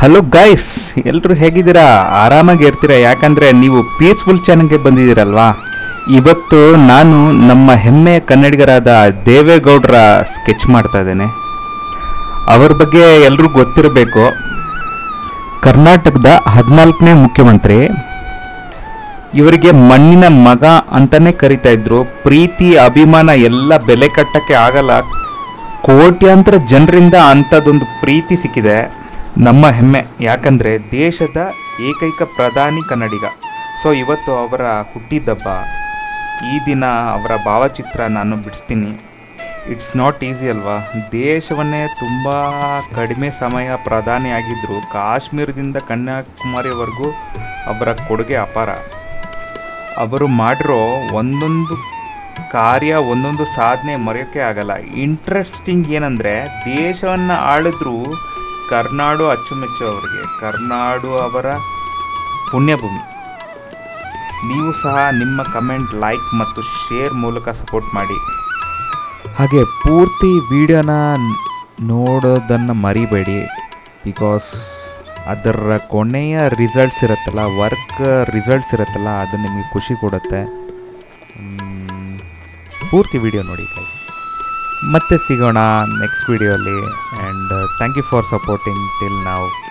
Hello guys, ಎಲ್ಲರೂ ಹೇಗಿದ್ದೀರಾ? ಆರಾಮಾಗಿರ್ತೀರಾ? ಯಾಕಂದರೆ ನೀವು ಪೀಸ್ಫುಲ್ ಚಾನಲ್ಗೆ ಬಂದಿದ್ದೀರಲ್ಲ. ಇವತ್ತು ನಾನು ನಮ್ಮ ಹೆಮ್ಮೆಯ ಕನ್ನಡಿಗರಾದ ದೇವೇಗೌಡರ ಸ್ಕೆಚ್ ಮಾಡ್ತಾ ಇದ್ದೇನೆ. ಅವ್ರ ಬಗ್ಗೆ ಎಲ್ಲರೂ ಗೊತ್ತಿರಬೇಕು. ಕರ್ನಾಟಕದ 14ನೇ ಮುಖ್ಯಮಂತ್ರಿ. ಇವರಿಗೆ ಮಣ್ಣಿನ ಮಗ ಅಂತಲೇ ಕರಿತಾ ಇದ್ರು. ಪ್ರೀತಿ ಅಭಿಮಾನ ಎಲ್ಲ ಬೆಲೆ ಕಟ್ಟಕ್ಕೆ ಆಗಲ್ಲ. ಕೋಟ್ಯಾಂತರ ಜನರಿಂದ ಅಂಥದ್ದೊಂದು ಪ್ರೀತಿ ಸಿಕ್ಕಿದೆ. ನಮ್ಮ ಹೆಮ್ಮೆ, ಯಾಕಂದರೆ ದೇಶದ ಏಕೈಕ ಪ್ರಧಾನಿ ಕನ್ನಡಿಗ. ಸೊ ಇವತ್ತು ಅವರ ಹುಟ್ಟಿದಬ್ಬ, ಈ ದಿನ ಅವರ ಭಾವಚಿತ್ರ ನಾನು ಬಿಡಿಸ್ತೀನಿ. ಇಟ್ಸ್ ನಾಟ್ ಈಸಿ ಅಲ್ವಾ? ದೇಶವನ್ನೇ ತುಂಬ ಕಡಿಮೆ ಸಮಯ ಪ್ರಧಾನಿಯಾಗಿದ್ದರು. ಕಾಶ್ಮೀರದಿಂದ ಕನ್ಯಾಕುಮಾರಿವರೆಗೂ ಅವರ ಕೊಡುಗೆ ಅಪಾರ. ಅವರು ಮಾಡಿರೋ ಒಂದೊಂದು ಕಾರ್ಯ, ಒಂದೊಂದು ಸಾಧನೆ ಮರೆಯೋಕ್ಕೆ ಆಗಲ್ಲ. ಇಂಟ್ರೆಸ್ಟಿಂಗ್ ಏನಂದರೆ, ದೇಶವನ್ನು ಆಳಿದ್ರೂ ಕರ್ನಾಡು ಅಚ್ಚುಮೆಚ್ಚು ಅವರಿಗೆ. ಕರ್ನಾಡು ಅವರ ಪುಣ್ಯಭೂಮಿ. ನೀವು ಸಹ ನಿಮ್ಮ ಕಮೆಂಟ್, ಲೈಕ್ ಮತ್ತು ಶೇರ್ ಮೂಲಕ ಸಪೋರ್ಟ್ ಮಾಡಿ. ಹಾಗೆ ಪೂರ್ತಿ ವಿಡಿಯೋನ ನೋಡೋದನ್ನು ಮರಿಬೇಡಿ. ಬಿಕಾಸ್ ಅದರ ಕೊನೆಯ ರಿಸಲ್ಟ್ಸ್ ಇರುತ್ತಲ್ಲ, ವರ್ಕ್ ರಿಸಲ್ಟ್ಸ್ ಇರುತ್ತಲ್ಲ, ಅದು ನಿಮಗೆ ಖುಷಿ ಕೊಡುತ್ತೆ. ಪೂರ್ತಿ ವಿಡಿಯೋ ನೋಡಿ ಗೈಸ್. ಮತ್ತೆ ಸಿಗೋಣ ನೆಕ್ಸ್ಟ್ ವಿಡಿಯೋಲಿ. And thank you for supporting till ನಾವು.